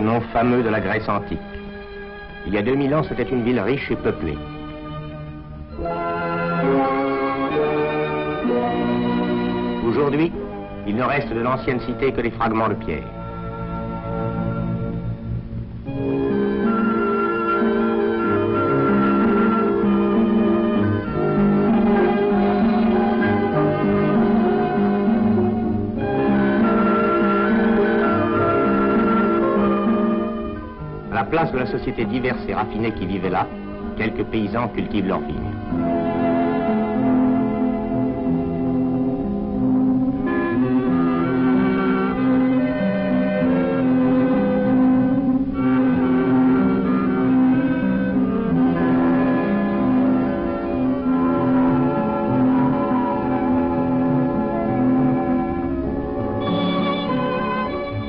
nom fameux de la Grèce antique. Il y a 2000 ans, c'était une ville riche et peuplée. Aujourd'hui, il ne reste de l'ancienne cité que des fragments de pierre. À la place de la société diverse et raffinée qui vivait là, quelques paysans cultivent leur vigne.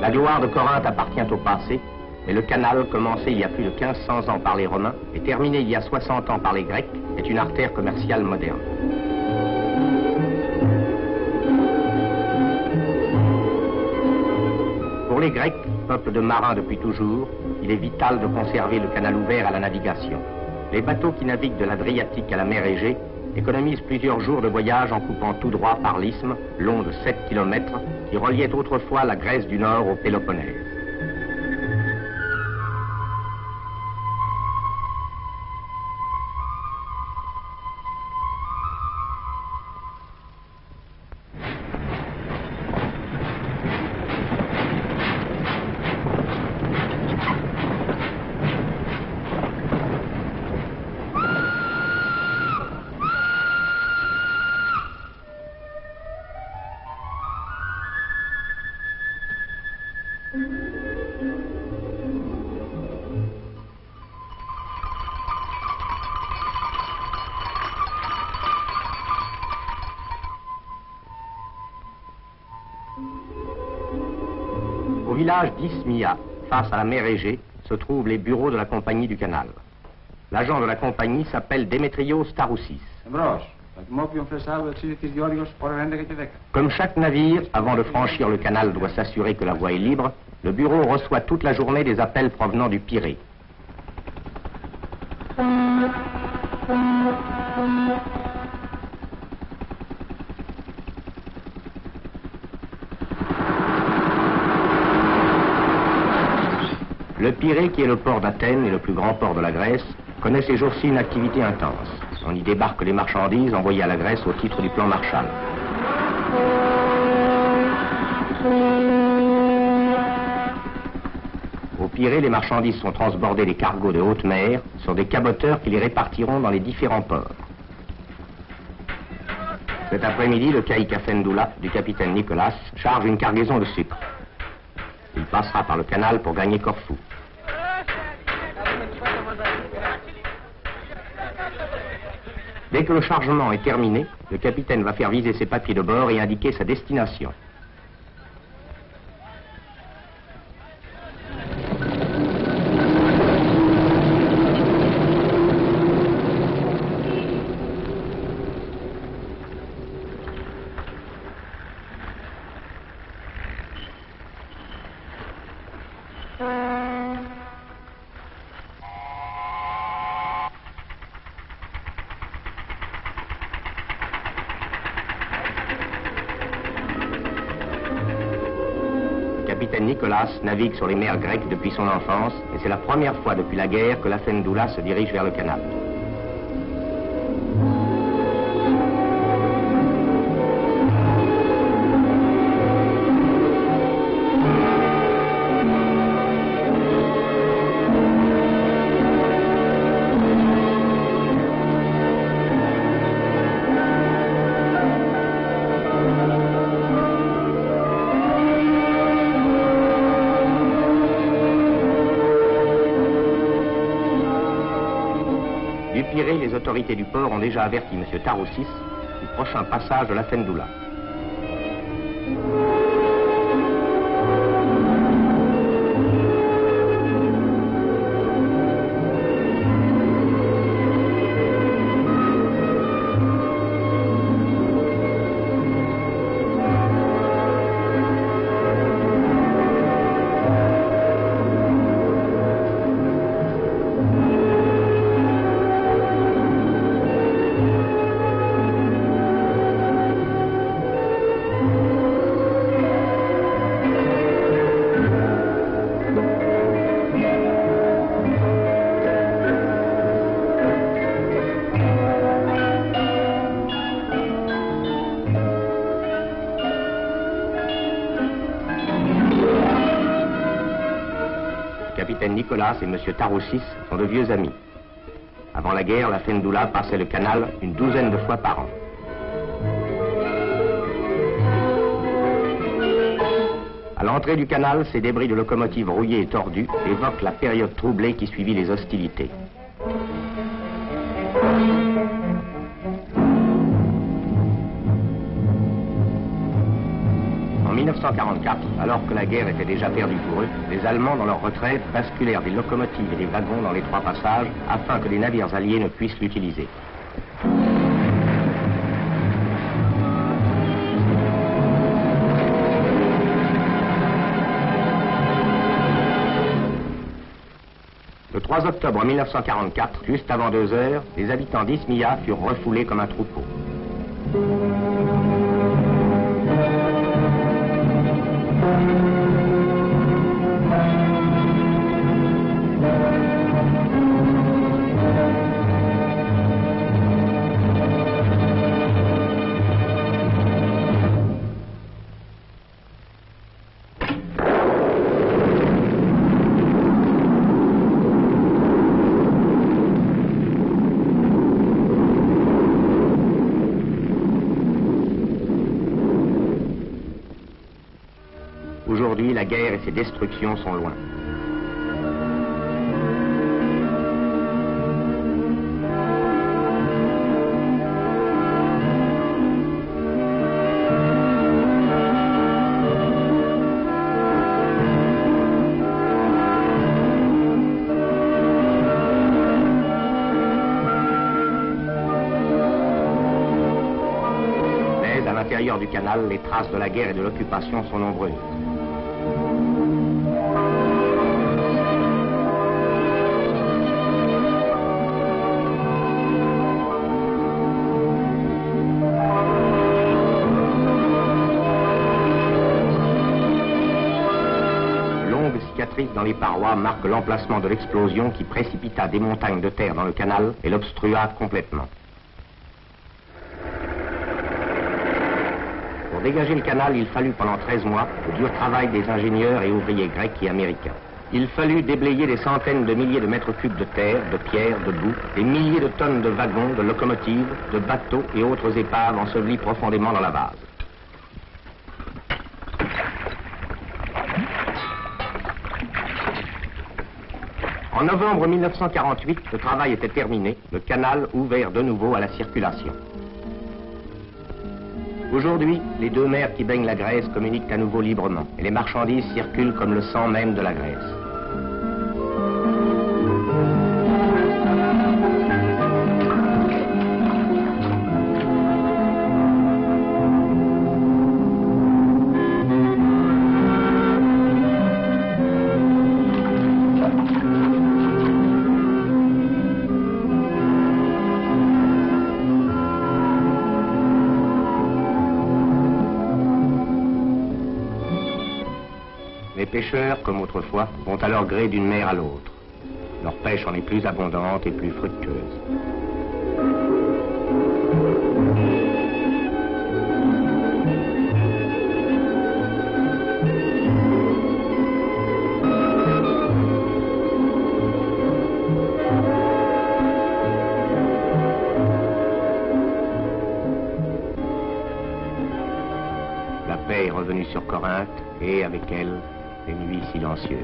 La gloire de Corinthe appartient au passé, mais le canal, commencé il y a plus de 1500 ans par les Romains et terminé il y a 60 ans par les Grecs, est une artère commerciale moderne. Pour les Grecs, peuple de marins depuis toujours, il est vital de conserver le canal ouvert à la navigation. Les bateaux qui naviguent de l'Adriatique à la mer Égée économisent plusieurs jours de voyage en coupant tout droit par l'isthme, long de 7 km, qui reliait autrefois la Grèce du Nord au Péloponnèse. Au village d'Ismia, face à la mer Égée, se trouvent les bureaux de la compagnie du canal. L'agent de la compagnie s'appelle Démétrios Taroussis. Comme chaque navire, avant de franchir le canal, doit s'assurer que la voie est libre, le bureau reçoit toute la journée des appels provenant du Pirée. Le Pirée, qui est le port d'Athènes et le plus grand port de la Grèce, connaît ces jours-ci une activité intense. On y débarque les marchandises envoyées à la Grèce au titre du plan Marshall. Au Pirée, les marchandises sont transbordées des cargos de haute mer sur des caboteurs qui les répartiront dans les différents ports. Cet après-midi, le caïque Afendoula du capitaine Nicolas charge une cargaison de sucre. Il passera par le canal pour gagner Corfou. Dès que le chargement est terminé, le capitaine va faire viser ses papiers de bord et indiquer sa destination. Le capitaine Nicolas navigue sur les mers grecques depuis son enfance et c'est la première fois depuis la guerre que l'Afendoula se dirige vers le canal. Les autorités du port ont déjà averti M. Taroussis du prochain passage de l'Afendoula. capitaine Nicolas et M. Taroussis sont de vieux amis. Avant la guerre, l'Afendoula passait le canal une douzaine de fois par an. À l'entrée du canal, ces débris de locomotives rouillées et tordues évoquent la période troublée qui suivit les hostilités. En 1944, alors que la guerre était déjà perdue pour eux, les Allemands, dans leur retraite, basculèrent des locomotives et des wagons dans les trois passages afin que les navires alliés ne puissent l'utiliser. Le 3 octobre 1944, juste avant 2 heures, les habitants d'Ismia furent refoulés comme un troupeau. Aujourd'hui, la guerre et ses destructions sont loin. Mais à l'intérieur du canal, les traces de la guerre et de l'occupation sont nombreuses. Dans les parois marque l'emplacement de l'explosion qui précipita des montagnes de terre dans le canal et l'obstrua complètement. Pour dégager le canal, il fallut pendant 13 mois le dur travail des ingénieurs et ouvriers grecs et américains. Il fallut déblayer des centaines de milliers de mètres cubes de terre, de pierres, de boue, des milliers de tonnes de wagons, de locomotives, de bateaux et autres épaves ensevelis profondément dans la vase. En novembre 1948, le travail était terminé, le canal ouvert de nouveau à la circulation. Aujourd'hui, les deux mers qui baignent la Grèce communiquent à nouveau librement et les marchandises circulent comme le sang même de la Grèce. Les pêcheurs, comme autrefois, vont à leur gré d'une mer à l'autre. Leur pêche en est plus abondante et plus fructueuse. La paix est revenue sur Corinthe et, avec elle, des nuits silencieuses.